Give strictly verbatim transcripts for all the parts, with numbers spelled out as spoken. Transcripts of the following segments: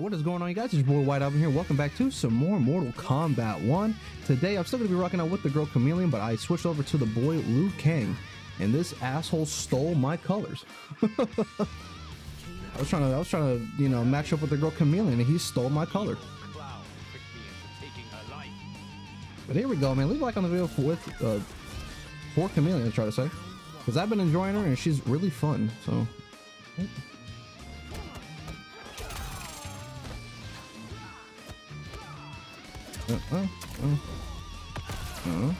Alright, what is going on, you guys? It's your boy White Alvin here. Welcome back to some more Mortal Kombat one. Today, I'm still going to be rocking out with the girl Kameleon, but I switched over to the boy Liu Kang, and this asshole stole my colors. I was trying to, I was trying to, you know, match up with the girl Kameleon, and he stole my color. But here we go, man. Leave a like on the video for, with, uh, for Kameleon, I try to say, because I've been enjoying her, and she's really fun, so... Uh, uh, uh, uh.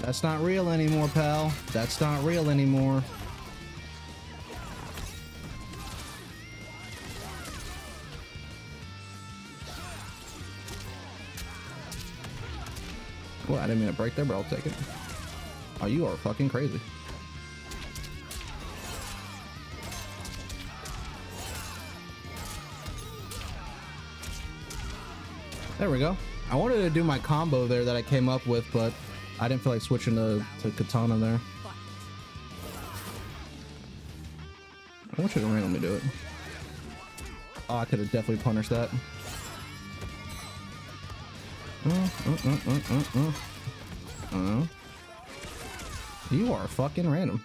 That's not real anymore, pal. That's not real anymore. Well, I didn't mean to break there, but I'll take it. Oh, you are fucking crazy. There we go. I wanted to do my combo there that I came up with, but I didn't feel like switching to, to Katana there. I want you to randomly do it. Oh, I could have definitely punished that. Uh, uh, uh, uh, uh, uh. Uh. You are fucking random.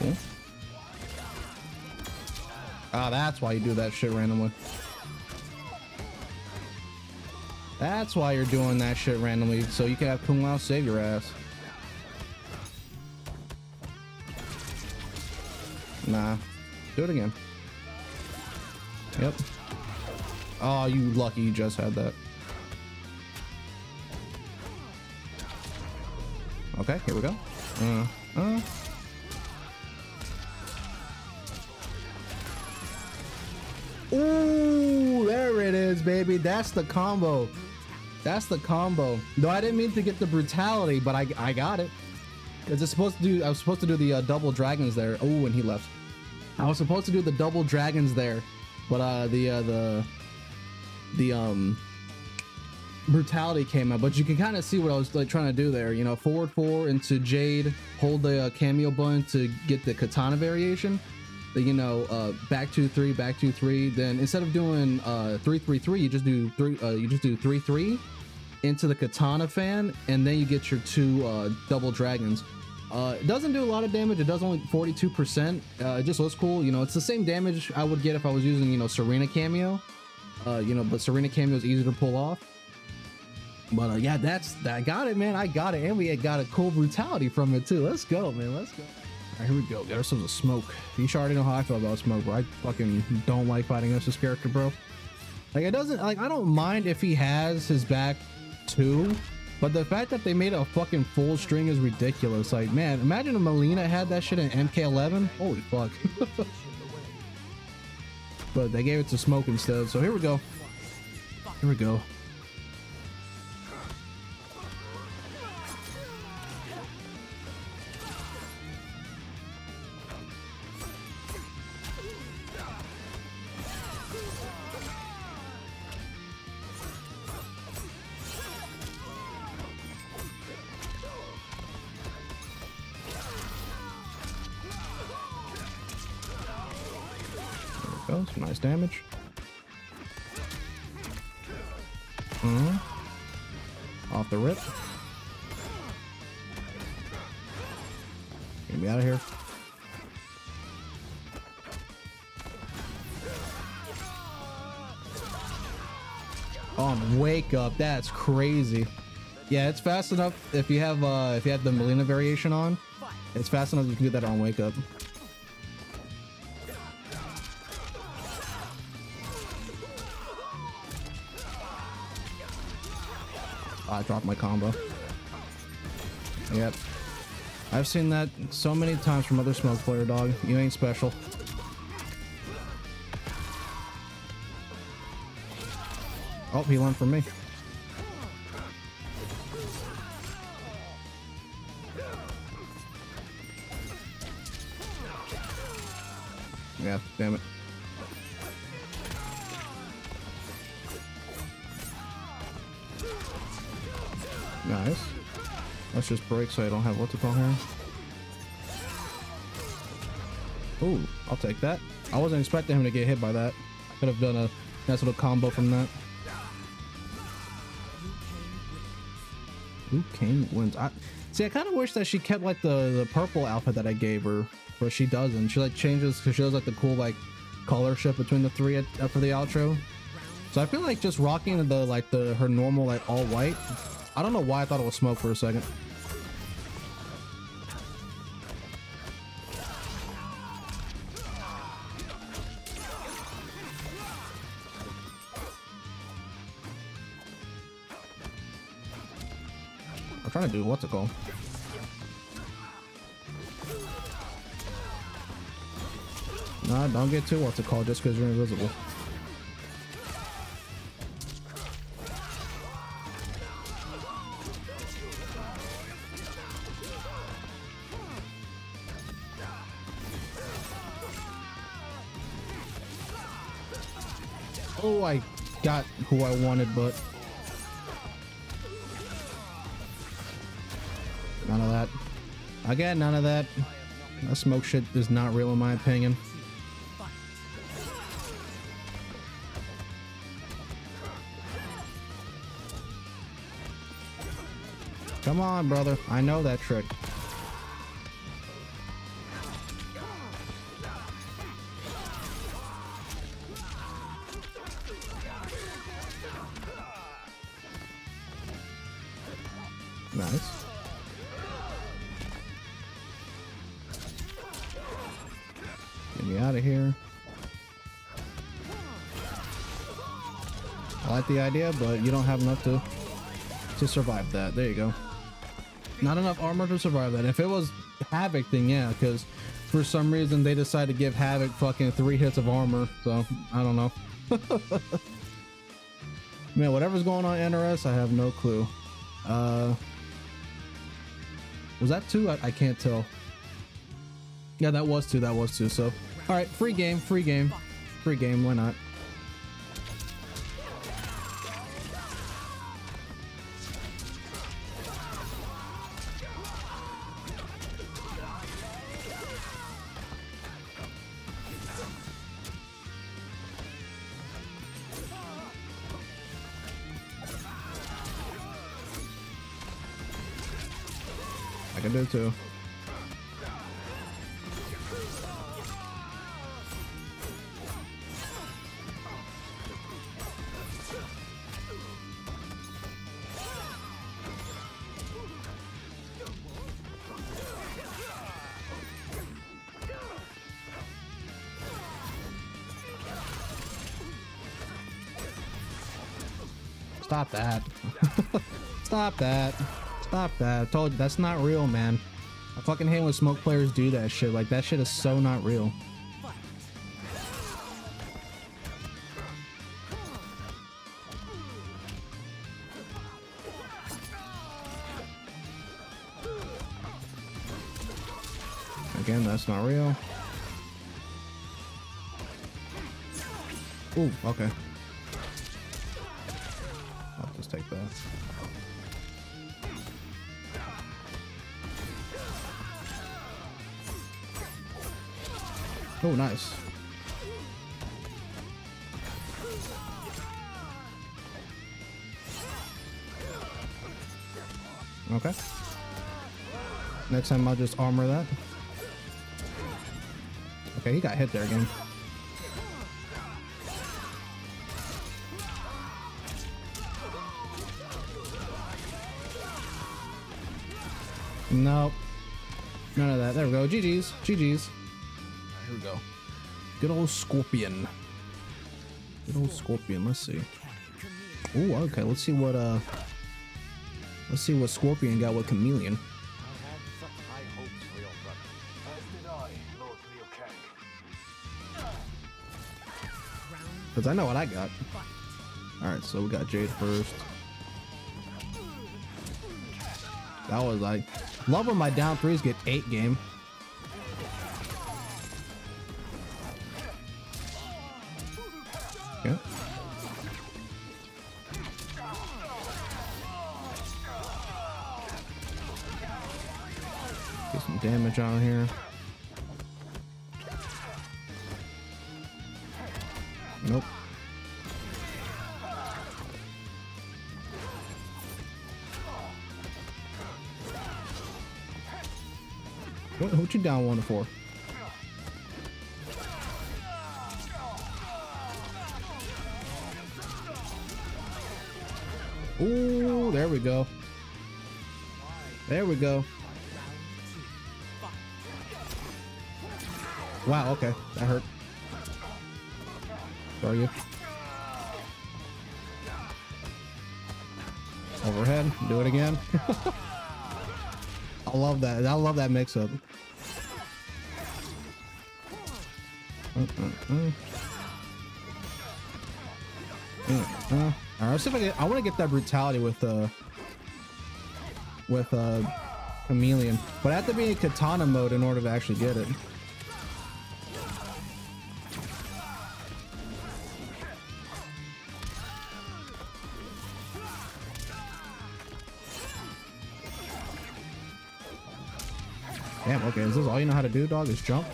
Cool. Ah, that's why you do that shit randomly. That's why you're doing that shit randomly, so you can have Kung Lao save your ass. Nah. Do it again. Yep. Oh, you lucky you just had that. Okay, here we go. Uh, uh. Ooh, there it is, baby. That's the combo. That's the combo. No, I didn't mean to get the brutality, but I, I got it. Cause it's supposed to do. I was supposed to do the uh, double dragons there. Oh, and he left. I was supposed to do the double dragons there, but uh, the uh, the the um brutality came out. But you can kind of see what I was like trying to do there. You know, forward four into Jade, hold the uh, cameo button to get the katana variation. The, you know, uh, back two three, back two three. Then instead of doing uh, three three three, you just do three. Uh, you just do three three. Into the katana fan, and then you get your two uh, double dragons. Uh, it doesn't do a lot of damage. It does only forty-two percent. Uh, it just looks cool. You know, it's the same damage I would get if I was using, you know, Sareena cameo. Uh, you know, but Sareena cameo is easier to pull off. But uh, yeah, that's I got it, man. I got it, and we got a cool brutality from it too. Let's go, man. Let's go. All right, here we go. Got ourselves a Smoke. You sure already know how I feel about Smoke, bro. I fucking don't like fighting against this character, bro. Like it doesn't. Like I don't mind if he has his back too, but the fact that they made a fucking full string is ridiculous. Like, man, imagine if Melina had that shit in M K eleven. Holy fuck. But they gave it to Smoke instead, so here we go. Here we go. Some nice damage. Mm-hmm. Off the rip. Get me out of here. Oh, wake up! That's crazy. Yeah, it's fast enough if you have uh, if you have the Melina variation on. It's fast enough you can do that on wake up. I dropped my combo. Yep. I've seen that so many times from other Smoke player, dog. You ain't special. Oh, he learned from me. Yeah, damn it. Nice. Let's just break so I don't have what to call here. Ooh, I'll take that. I wasn't expecting him to get hit by that. Could have done a nice little combo from that. Liu Kang wins. I, see, I kind of wish that she kept like the, the purple outfit that I gave her, but she doesn't. She like changes because she does like the cool like color shift between the three after the outro. So I feel like just rocking the like the her normal like all white. I don't know why I thought it was Smoke for a second. I'm trying to do what's it called. Nah, don't get too what's it called just because you're invisible. Oh, I got who I wanted, but none of that. Again, none of that. That Smoke shit is not real in my opinion. Come on, brother. I know that trick. Nice. Get me out of here. I like the idea, but you don't have enough to to survive that. There you go. Not enough armor to survive that. If it was Havoc, then yeah, because for some reason they decided to give Havoc fucking three hits of armor. So I don't know. Man, whatever's going on N R S, I have no clue. Uh. Was that two? I, I can't tell. Yeah, that was two. That was two. So, all right, free game, free game, free game. Why not? I can do it too. Stop that. Stop that. Stop that. I told you, that's not real, man. I fucking hate when Smoke players do that shit. Like, that shit is so not real. Again, that's not real. Ooh, okay. I'll just take that. Oh, nice. Okay. Next time I'll just armor that. Okay, he got hit there again. Nope. None of that. There we go. G G's. G G's. Here we go. Good old Scorpion. Good old Scorpion. Let's see. Ooh, okay. Let's see what uh. Let's see what Scorpion got with Kameleon. I had such high hopes for your brother. As did I, Lord Liu Kang. Because I know what I got. All right, so we got Jade first. That was like, love when my down threes get eight game. Yeah. Get some damage on here. Nope. What, what you down one for? Ooh, there we go. There we go. Wow, okay. That hurt. Are you? Overhead. Do it again. I love that. I love that mix up. Mm-mm-mm. Mm-mm. All right, see if I get, I want to get that brutality with uh with uh Kameleon, but I have to be in Katana mode in order to actually get it. Damn, okay, is this all you know how to do, dog, is jump?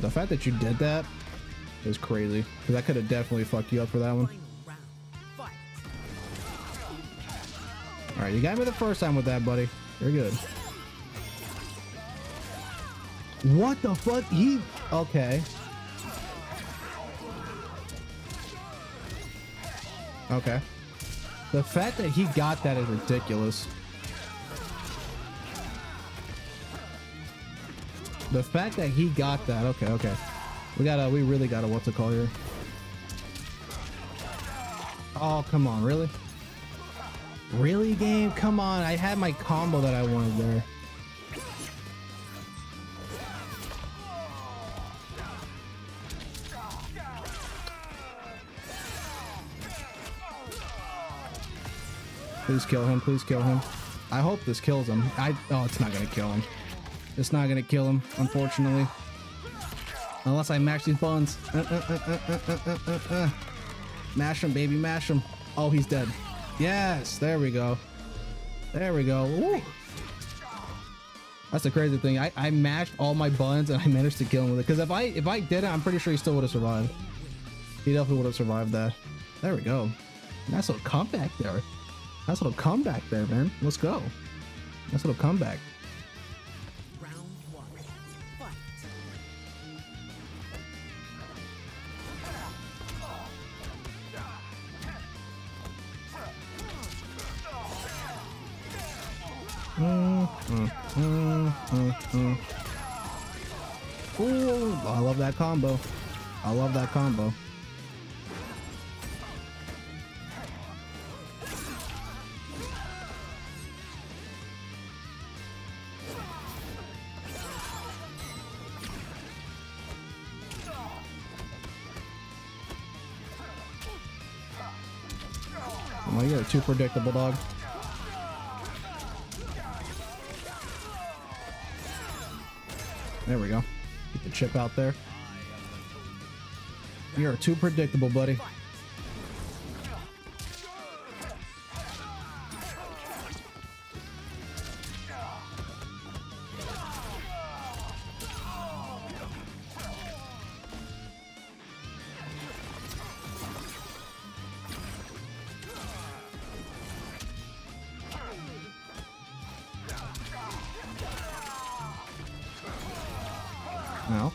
The fact that you did that is crazy, because I could have definitely fucked you up for that one. Alright, you got me the first time with that, buddy. You're good. What the fuck? He... Okay. Okay. The fact that he got that is ridiculous. The fact that he got that, okay, okay. We gotta, we really gotta, what's it called here? Oh, come on, really? Really, game? Come on, I had my combo that I wanted there. Please kill him, please kill him. I hope this kills him. I, oh, it's not gonna kill him. It's not gonna kill him, unfortunately. Unless I mash these buttons. Uh, uh, uh, uh, uh, uh, uh, uh. Mash him, baby, mash him. Oh, he's dead. Yes, there we go. There we go. Ooh. That's the crazy thing. I, I mashed all my buttons and I managed to kill him with it. Because if I if I didn't, I'm pretty sure he still would have survived. He definitely would have survived that. There we go. Nice little comeback there. Nice little comeback there, man. Let's go. Nice little comeback. Mm, mm, mm, mm, mm. Ooh, I love that combo. I love that combo. Oh, you're too predictable, dog. There we go. Get the chip out there. You're too predictable, buddy. No.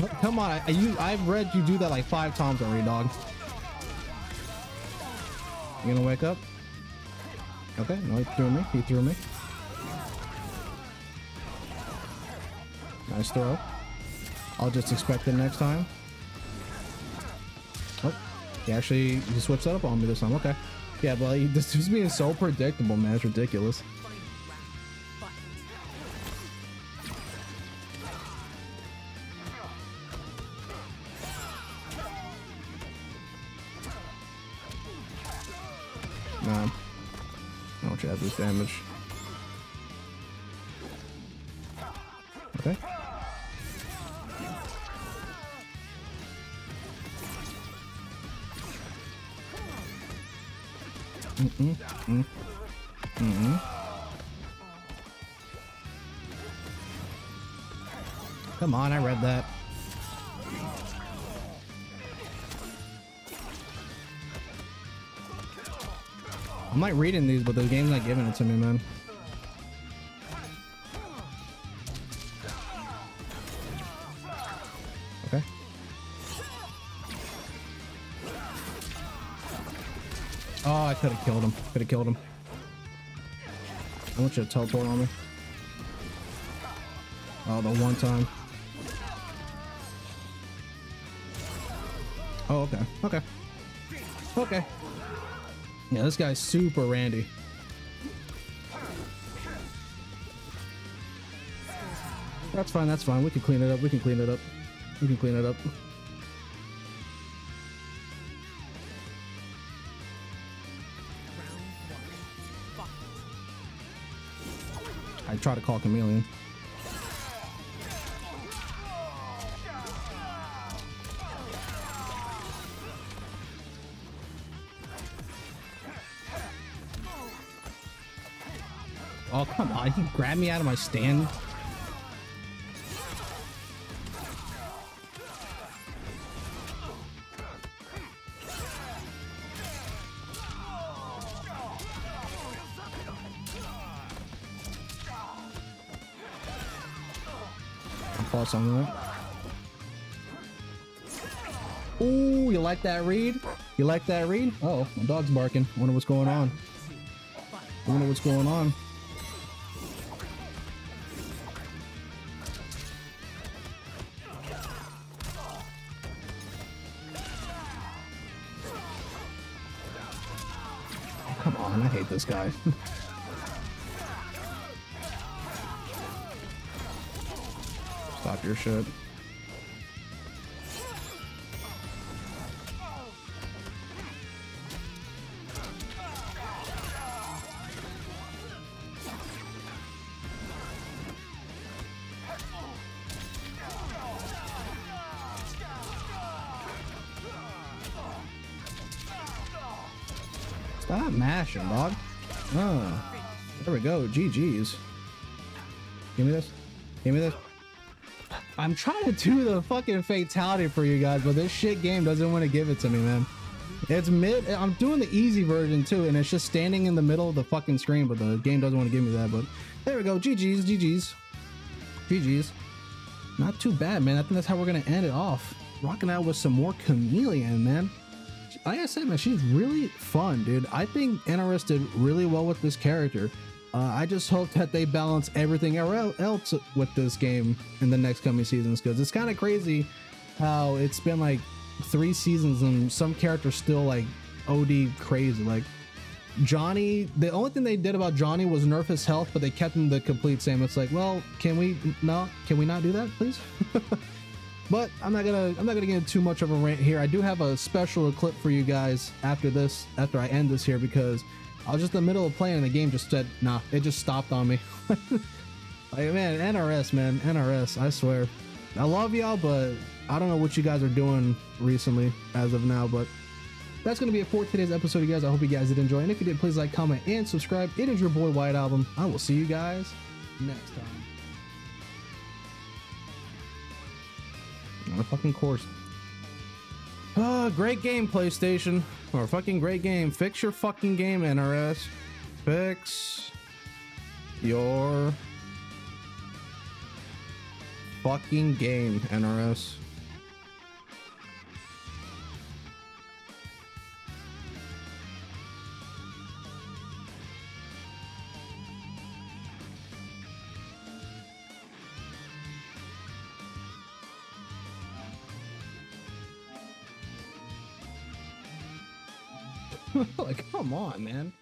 Oh, come on, I, you, I've read you do that like five times already, dog. You gonna wake up? Okay, no, he threw me, he threw me. Nice throw. I'll just expect it next time. Oh, he actually he switched that up on me this time, okay. Yeah, but like, this is being so predictable, man. It's ridiculous. Nah. I don't you have this damage. Okay. Mm-mm. Mm-mm. Mm-mm. Come on, I read that. I'm like reading these, but the game's not giving it to me, man. Okay. Oh, I could have killed him. Could have killed him. I want you to teleport on me. Oh, the one time. Oh, okay. Okay. Okay. Yeah, this guy's super randy. That's fine, that's fine. We can clean it up, we can clean it up. We can clean it up. I try to call Kameleon. Oh, come on. He grabbed me out of my stand. I'll fall somewhere. Ooh, you like that read? You like that read? Uh oh, my dog's barking. I wonder what's going on. I wonder what's going on. I hate this guy. Stop your shit. Stop mashing, dog. Oh, there we go. G G's. Give me this. Give me this. I'm trying to do the fucking fatality for you guys, but this shit game doesn't want to give it to me, man. It's mid. I'm doing the easy version too, and it's just standing in the middle of the fucking screen, but the game doesn't want to give me that. But there we go. G G's. G G's. G G's. Not too bad, man. I think that's how we're going to end it off. Rocking out with some more Kameleon, man. Like I said, man, she's really fun, dude. I think N R S did really well with this character. Uh, I just hope that they balance everything else with this game in the next coming seasons, because it's kind of crazy how it's been like three seasons and some characters still like O D crazy. Like Johnny, the only thing they did about Johnny was nerf his health, but they kept him the complete same. It's like, well, can we no? Can we not do that, please? But I'm not gonna I'm not gonna get into too much of a rant here. I do have a special clip for you guys after this, after I end this here, because I was just in the middle of playing and the game just said nah, it just stopped on me. Like, man, N R S, man, N R S, I swear. I love y'all, but I don't know what you guys are doing recently as of now, but that's gonna be it for today's episode, you guys. I hope you guys did enjoy. And if you did, please like, comment, and subscribe. It is your boy White Alvin. I will see you guys next time. On a fucking course. Oh, great game, PlayStation. Or fucking great game. Fix your fucking game, N R S. Fix your fucking game, N R S. Like, come on, man.